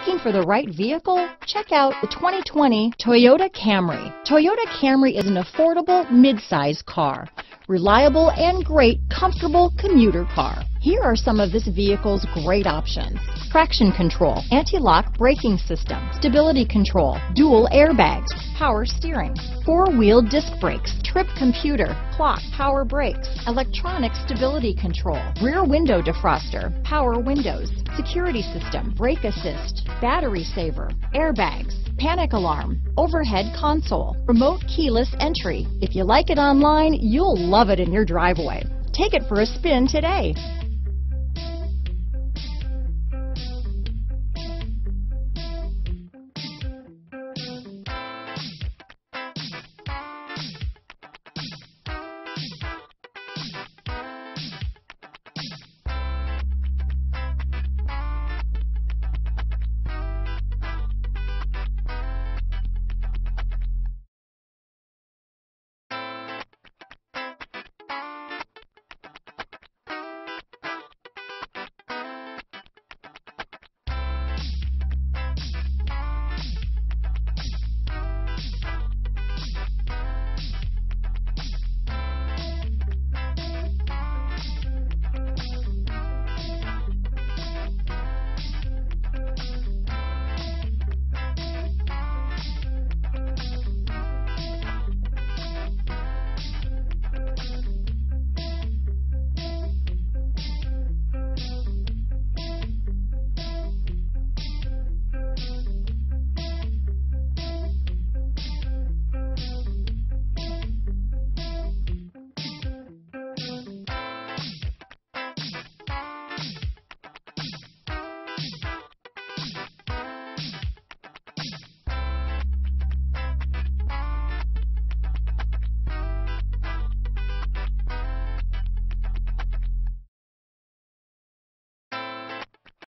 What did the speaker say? Looking for the right vehicle? Check out the 2020 Toyota Camry. Toyota Camry is an affordable midsize car, reliable and great comfortable commuter car. Here are some of this vehicle's great options: traction control, anti-lock braking system, stability control, dual airbags, power steering, four-wheel disc brakes, trip computer, clock, power brakes, electronic stability control, rear window defroster, power windows, security system, brake assist, battery saver, airbags, panic alarm, overhead console, remote keyless entry. If you like it online, you'll love it in your driveway. Take it for a spin today.